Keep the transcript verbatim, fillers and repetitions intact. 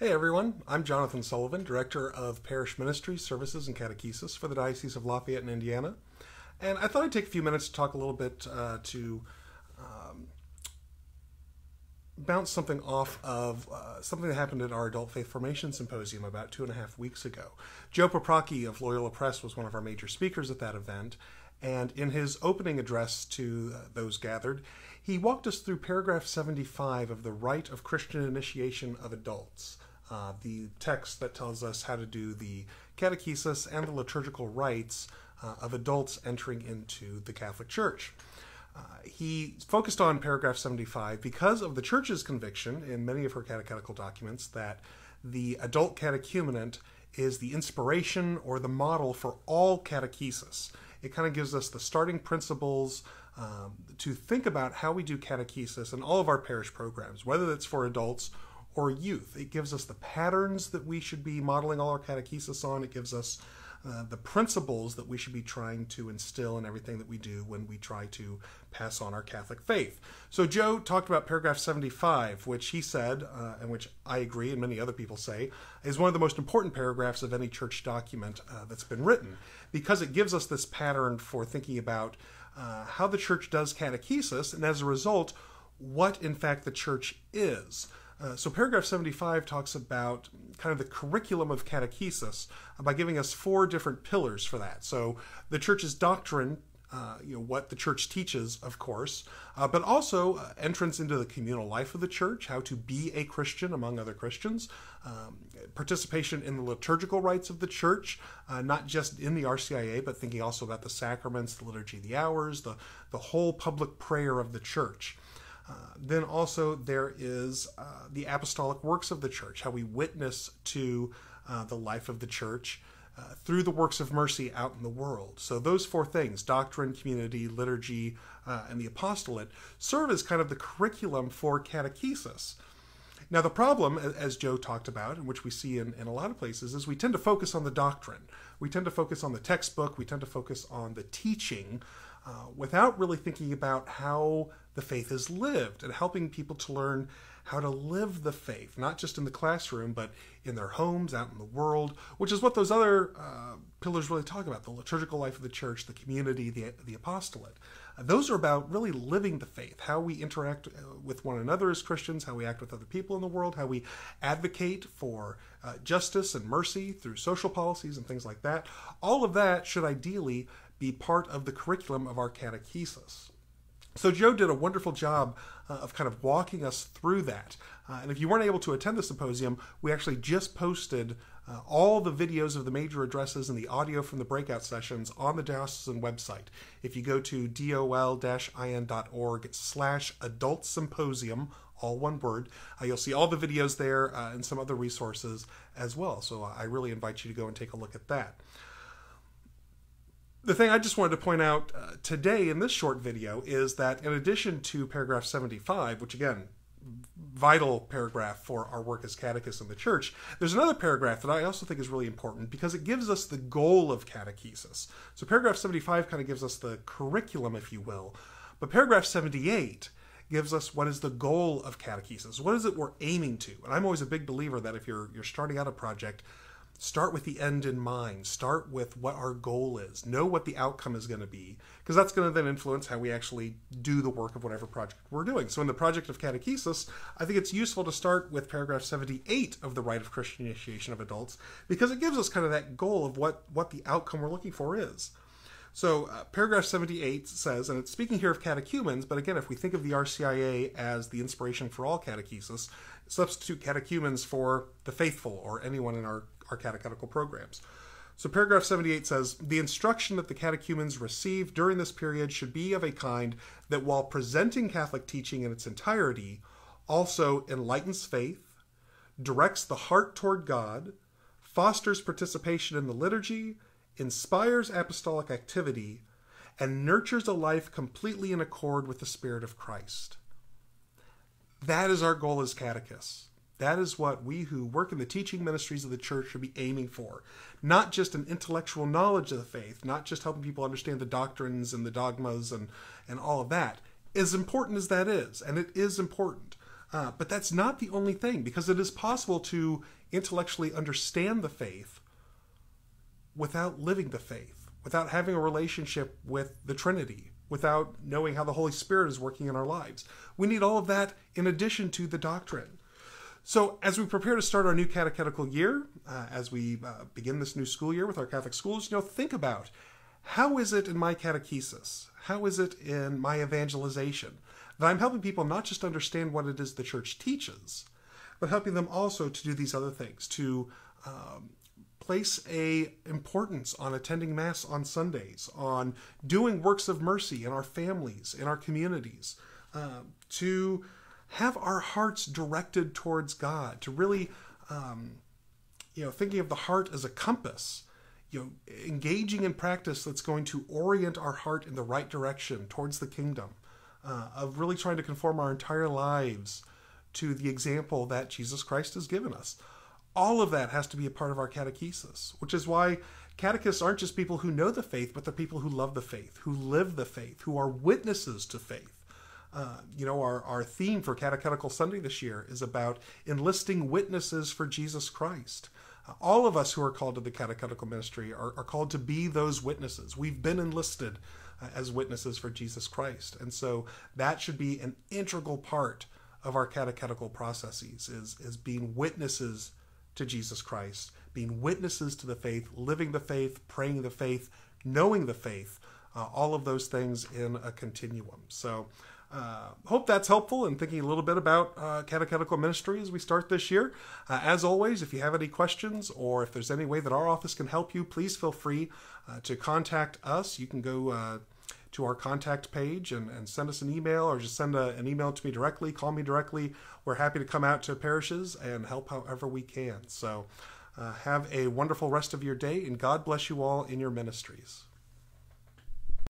Hey everyone, I'm Jonathan Sullivan, Director of Parish Ministries, Services, and Catechesis for the Diocese of Lafayette in Indiana. And I thought I'd take a few minutes to talk a little bit uh, to um, bounce something off of uh, something that happened at our Adult Faith Formation Symposium about two and a half weeks ago. Joe Paprocki of Loyola Press was one of our major speakers at that event, and in his opening address to those gathered, he walked us through paragraph seventy-five of the Rite of Christian Initiation of Adults, uh, the text that tells us how to do the catechesis and the liturgical rites uh, of adults entering into the Catholic Church. Uh, he focused on paragraph seventy-five because of the Church's conviction in many of her catechetical documents that the adult catechumenate is the inspiration or the model for all catechesis. It kind of gives us the starting principles um, to think about how we do catechesis in all of our parish programs, whether that's for adults or youth. It gives us the patterns that we should be modeling all our catechesis on. It gives us uh, the principles that we should be trying to instill in everything that we do when we try to pass on our Catholic faith. So Joe talked about paragraph seventy-five, which he said, uh, and which I agree and many other people say, is one of the most important paragraphs of any church document uh, that's been written, because it gives us this pattern for thinking about Uh, how the church does catechesis, and as a result, what in fact the church is. Uh, so paragraph seventy-five talks about kind of the curriculum of catechesis by giving us four different pillars for that. So the church's doctrine, uh, you know, what the church teaches, of course, uh, but also uh, entrance into the communal life of the church, how to be a Christian among other Christians, um, participation in the liturgical rites of the church, uh, not just in the R C I A, but thinking also about the sacraments, the liturgy, the hours, the, the whole public prayer of the church. Uh, then also there is uh, the apostolic works of the church, how we witness to uh, the life of the church, Uh, through the works of mercy out in the world. So those four things, doctrine, community, liturgy, uh, and the apostolate, serve as kind of the curriculum for catechesis. Now the problem, as Joe talked about, and which we see in, in a lot of places, is we tend to focus on the doctrine. We tend to focus on the textbook. We tend to focus on the teaching uh, without really thinking about how the faith is lived and helping people to learn how to live the faith, not just in the classroom, but in their homes, out in the world, which is what those other uh, pillars really talk about, the liturgical life of the church, the community, the, the apostolate. Uh, those are about really living the faith, how we interact with one another as Christians, how we act with other people in the world, how we advocate for uh, justice and mercy through social policies and things like that. All of that should ideally be part of the curriculum of our catechesis. So Joe did a wonderful job uh, of kind of walking us through that. Uh, and if you weren't able to attend the symposium, we actually just posted uh, all the videos of the major addresses and the audio from the breakout sessions on the diocesan website. If you go to dol dash in dot org slash adult symposium, all one word, uh, you'll see all the videos there uh, and some other resources as well. So uh, I really invite you to go and take a look at that. The thing I just wanted to point out uh, today in this short video is that in addition to paragraph seventy-five, which again, vital paragraph for our work as catechists in the church, there's another paragraph that I also think is really important because it gives us the goal of catechesis. So paragraph seventy-five kind of gives us the curriculum, if you will, but paragraph seventy-eight gives us what is the goal of catechesis. What is it we're aiming to? And I'm always a big believer that if you're, you're starting out a project, start with the end in mind. Start with what our goal is. Know what the outcome is going to be, because that's going to then influence how we actually do the work of whatever project we're doing. So in the project of catechesis, I think it's useful to start with paragraph seventy-eight of the Rite of Christian Initiation of Adults, because it gives us kind of that goal of what, what the outcome we're looking for is. So uh, paragraph seventy-eight says, and it's speaking here of catechumens, but again, if we think of the R C I A as the inspiration for all catechesis, substitute catechumens for the faithful or anyone in our Our catechetical programs. So paragraph seventy-eight says, the instruction that the catechumens receive during this period should be of a kind that while presenting Catholic teaching in its entirety, also enlightens faith, directs the heart toward God, fosters participation in the liturgy, inspires apostolic activity, and nurtures a life completely in accord with the Spirit of Christ. That is our goal as catechists. That is what we who work in the teaching ministries of the church should be aiming for. Not just an intellectual knowledge of the faith, not just helping people understand the doctrines and the dogmas and, and all of that. As important as that is, and it is important, Uh, but that's not the only thing, because it is possible to intellectually understand the faith without living the faith, without having a relationship with the Trinity, without knowing how the Holy Spirit is working in our lives. We need all of that in addition to the doctrine. So as we prepare to start our new catechetical year, uh, as we uh, begin this new school year with our Catholic schools, you know, think about, how is it in my catechesis? How is it in my evangelization that I'm helping people not just understand what it is the church teaches, but helping them also to do these other things, to um, place a importance on attending Mass on Sundays, on doing works of mercy in our families, in our communities, uh, to have our hearts directed towards God, to really, um, you know, thinking of the heart as a compass, you know, engaging in practice that's going to orient our heart in the right direction towards the kingdom, uh, of really trying to conform our entire lives to the example that Jesus Christ has given us. All of that has to be a part of our catechesis, which is why catechists aren't just people who know the faith, but the people who love the faith, who live the faith, who are witnesses to faith. Uh, you know, our, our theme for Catechetical Sunday this year is about enlisting witnesses for Jesus Christ. Uh, all of us who are called to the catechetical ministry are, are called to be those witnesses. We've been enlisted uh, as witnesses for Jesus Christ. And so that should be an integral part of our catechetical processes, is, is being witnesses to Jesus Christ, being witnesses to the faith, living the faith, praying the faith, knowing the faith, uh, all of those things in a continuum. So Uh, hope that's helpful in thinking a little bit about uh, catechetical ministry as we start this year. Uh, as always, if you have any questions or if there's any way that our office can help you, please feel free uh, to contact us. You can go uh, to our contact page and, and send us an email, or just send a, an email to me directly, call me directly. We're happy to come out to parishes and help however we can. So uh, have a wonderful rest of your day, and God bless you all in your ministries.